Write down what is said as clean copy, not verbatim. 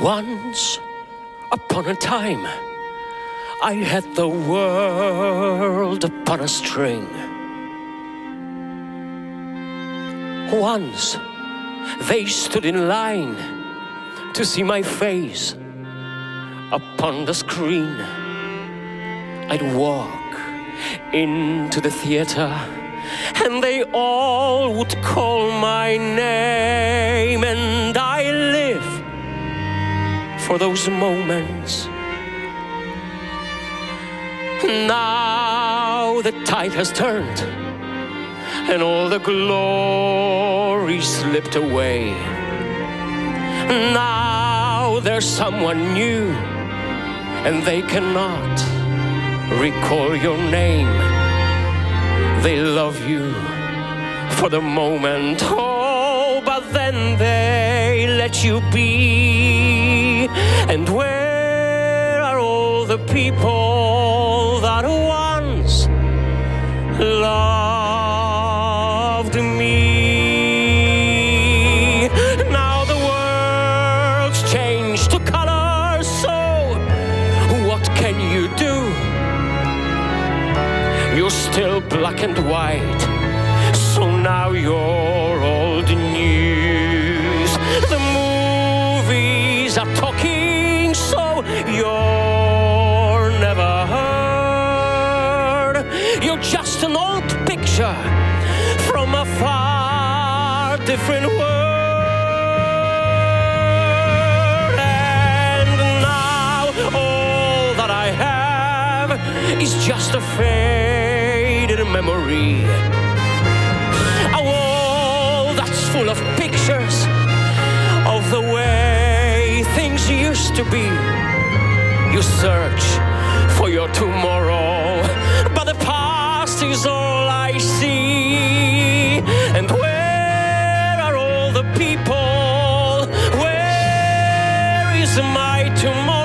Once upon a time, I had the world upon a string. Once they stood in line to see my face upon the screen. I'd walk into the theater and they all would call my name, and I live for those moments. Now the tide has turned and all the glory slipped away. Now there's someone new and they cannot recall your name. They love you for the moment, oh, but then they let you be. And where are all the people that once loved me? Now the world's changed to color, so what can you do? You're still black and white, so now you're old news. The movies are talking, so you're never heard. You're just an old picture from a far different world. And now all that I have is just a face memory, a wall that's full of pictures of the way things used to be. You search for your tomorrow, but the past is all I see. And where are all the people? Where is my tomorrow?